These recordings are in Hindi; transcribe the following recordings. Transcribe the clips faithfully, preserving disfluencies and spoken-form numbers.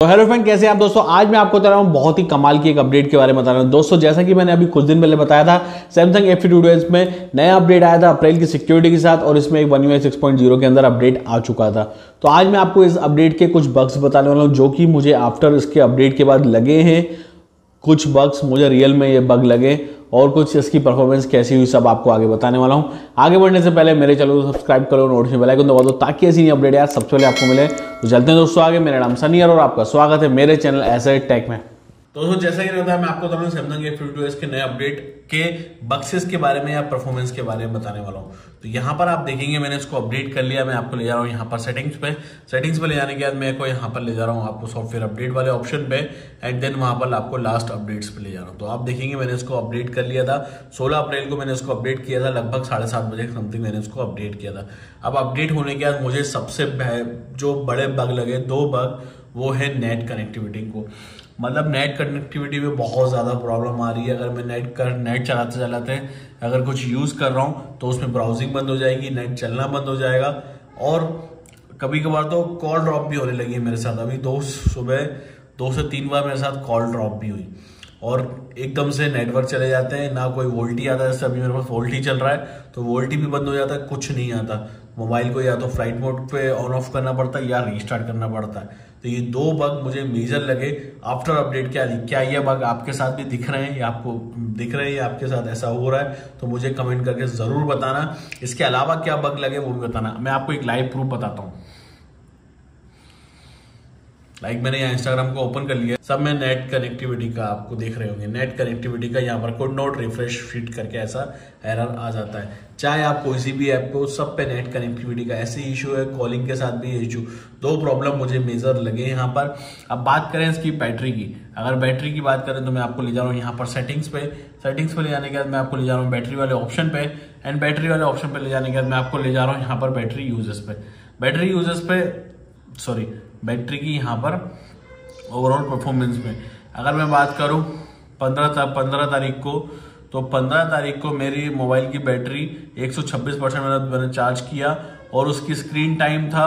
तो हेलो फ्रेंड, कैसे हैं आप दोस्तों। आज मैं आपको बता रहा हूँ बहुत ही कमाल की एक अपडेट के बारे में बता रहा हूँ दोस्तों। जैसा कि मैंने अभी कुछ दिन पहले बताया था, Samsung A fifty two S में नया अपडेट आया था अप्रैल की सिक्योरिटी के साथ, और इसमें एक One UI six point zero के अंदर अपडेट आ चुका था। तो आज मैं आपको इस अपडेट के कुछ बग्स बताने वाला हूँ जो कि मुझे आफ्टर इसके अपडेट के बाद लगे हैं। कुछ बग्स मुझे रियल में ये बग लगे और कुछ इसकी परफॉर्मेंस कैसी हुई, सब आपको आगे बताने वाला हूँ। आगे बढ़ने से पहले मेरे चैनल को सब्सक्राइब करो, नोटिफिकेशन बेल आइकन दबा दो ताकि ऐसी नई अपडेट यार सबसे पहले आपको मिले। तो चलते हैं दोस्तों आगे। मेरा नाम सनी अरोरा और आपका स्वागत है मेरे चैनल एस ए टेक में। दोस्तों जैसा कि रहता है, मैं आपको बताऊँ Samsung A fifty two S के नए अपडेट के बक्सेस के बारे में या परफॉर्मेंस के बारे में बताने वाला हूँ। तो यहाँ पर आप देखेंगे मैंने इसको अपडेट कर लिया। मैं आपको ले जा रहा हूँ यहाँ पर सेटिंग्स पे। सेटिंग्स पे ले जाने के बाद मैं को यहाँ पर ले जा रहा हूँ आपको सॉफ्टवेयर अपडेट वाले ऑप्शन पे, एंड देन वहाँ पर आपको लास्ट अपडेट्स पे ले जा रहा हूँ। तो आप देखेंगे मैंने इसको अपडेट कर लिया था। सोलह अप्रैल को मैंने इसको अपडेट किया था, लगभग साढ़े सात बजे समथिंग मैंने इसको अपडेट किया था। अब अपडेट होने के बाद मुझे सबसे जो बड़े बग लगे, दो बग, वो है नेट कनेक्टिविटी को। मतलब नेट कनेक्टिविटी में बहुत ज़्यादा प्रॉब्लम आ रही है। अगर मैं नेट कर नेट चलाते चलाते अगर कुछ यूज़ कर रहा हूँ तो उसमें ब्राउजिंग बंद हो जाएगी, नेट चलना बंद हो जाएगा, और कभी कभार तो कॉल ड्रॉप भी होने लगी है मेरे साथ। अभी दो सुबह दो से तीन बार मेरे साथ कॉल ड्रॉप भी हुई और एकदम से नेटवर्क चले जाते हैं, ना कोई वोल्टी आता है। जैसे अभी मेरे पास वोल्टी चल रहा है तो वोल्टी भी बंद हो जाता है, कुछ नहीं आता। मोबाइल को या तो फ्लाइट मोड पे ऑन ऑफ करना पड़ता है या रीस्टार्ट करना पड़ता है। तो ये दो बग मुझे मेजर लगे आफ्टर अपडेट। क्या क्या ये बग आपके साथ भी दिख रहे हैं या आपको दिख रहे हैं या आपके साथ ऐसा हो रहा है, तो मुझे कमेंट करके ज़रूर बताना। इसके अलावा क्या बग लगे वो भी बताना। मैं आपको एक लाइव प्रूफ बताता हूँ। लाइक like मैंने यहाँ इंस्टाग्राम को ओपन कर लिया, सब में नेट कनेक्टिविटी का आपको देख रहे होंगे। नेट कनेक्टिविटी का यहाँ पर कोड नोट रिफ्रेश फीड करके ऐसा एरर आ जाता है। चाहे आप कोई सी भी ऐप को, सब पे नेट कनेक्टिविटी का ऐसे इशू है। कॉलिंग के साथ भी ये इशू, दो प्रॉब्लम मुझे मेजर लगे यहाँ पर। अब बात करें इसकी बैटरी की। अगर बैटरी की बात करें तो मैं आपको ले जा रहा हूँ यहाँ पर सेटिंग्स पे। सेटिंग्स पे ले जाने के बाद मैं आपको ले जा रहा हूँ बैटरी वाले ऑप्शन पे, एंड बैटरी वाले ऑप्शन पे ले जाने के बाद मैं आपको ले जा रहा हूँ यहाँ पर बैटरी यूजर्स पे। बैटरी यूजर्स पे सॉरी बैटरी की यहाँ पर ओवरऑल परफॉर्मेंस में अगर मैं बात करूँ पंद्रह तारीख को, तो पंद्रह तारीख को मेरी मोबाइल की बैटरी एक सौ छब्बीस परसेंट मैंने चार्ज किया, और उसकी स्क्रीन टाइम था,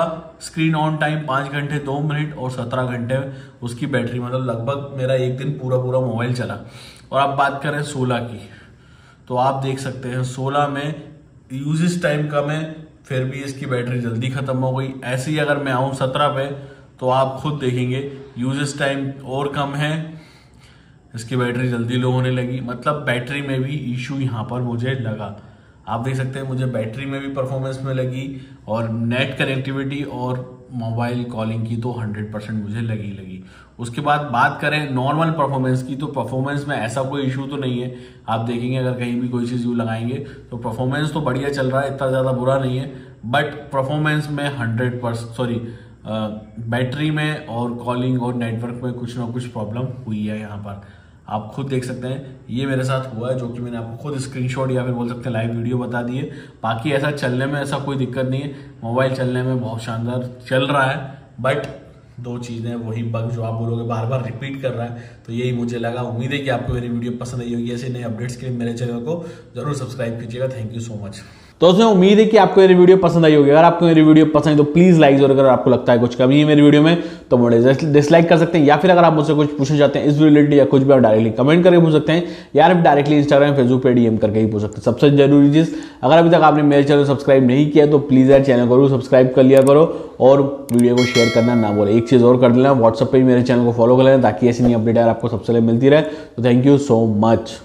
स्क्रीन ऑन टाइम पाँच घंटे दो मिनट और सत्रह घंटे उसकी बैटरी, मतलब लगभग मेरा एक दिन पूरा पूरा मोबाइल चला। और आप बात करें सोलह की, तो आप देख सकते हैं सोलह में यूजेस टाइम कम है, फिर भी इसकी बैटरी जल्दी ख़त्म हो गई। ऐसे ही अगर मैं आऊँ सत्रह पे, तो आप खुद देखेंगे यूजेस टाइम और कम है, इसकी बैटरी जल्दी लो होने लगी। मतलब बैटरी में भी इशू यहाँ पर मुझे लगा। आप देख सकते हैं मुझे बैटरी में भी परफॉर्मेंस में लगी, और नेट कनेक्टिविटी और मोबाइल कॉलिंग की तो हंड्रेड परसेंट मुझे लगी लगी उसके बाद बात करें नॉर्मल परफॉर्मेंस की, तो परफॉर्मेंस में ऐसा कोई इशू तो नहीं है। आप देखेंगे अगर कहीं भी कोई चीज़ यू लगाएंगे तो परफॉर्मेंस तो बढ़िया चल रहा है, इतना ज़्यादा बुरा नहीं है। बट परफॉर्मेंस में हंड्रेड परसेंट, सॉरी बैटरी में और कॉलिंग और नेटवर्क में कुछ ना कुछ प्रॉब्लम हुई है। यहाँ पर आप खुद देख सकते हैं ये मेरे साथ हुआ है, जो कि मैंने आपको खुद स्क्रीनशॉट या फिर बोल सकते हैं लाइव वीडियो बता दिए। बाकी ऐसा चलने में ऐसा कोई दिक्कत नहीं है, मोबाइल चलने में बहुत शानदार चल रहा है। बट दो चीज़ें, वही बग जो आप बोलोगे बार बार रिपीट कर रहा है, तो यही मुझे लगा। उम्मीद है कि आपको मेरी वीडियो पसंद आई होगी। ऐसे नए अपडेट्स के लिए मेरे चैनल को जरूर सब्सक्राइब कीजिएगा। Thank you so much. तो उसमें उम्मीद है कि आपको मेरी वीडियो पसंद आई होगी। अगर आपको मेरी वीडियो पसंद आई तो प्लीज़ लाइक जरूर करो। आपको लगता है कुछ कमी है मेरी वीडियो में तो मुझे डिसलाइक कर सकते हैं, या फिर अगर आप मुझसे कुछ पूछना चाहते हैं इस रिलेटेड या कुछ भी, आप डायरेक्टली कमेंट करके पूछ सकते हैं, या फिर डायरेक्टली इंस्टाग्राम फेसबुक पे डीएम करके ही पूछ सकते हैं। सबसे जरूरी चीज़, अगर अभी तक आपने मेरे चैनल सब्सक्राइब नहीं किया तो प्लीज़ यार चैनल को सब्सक्राइब कर लिया करो, और वीडियो को शेयर करना ना बोले। एक चीज़ और कर लेना, व्हाट्सअप पर भी मेरे चैनल को फॉलो कर लेना ताकि ऐसी नई अपडेट आपको सबसे पहले मिलती रहे। तो थैंक यू सो मच।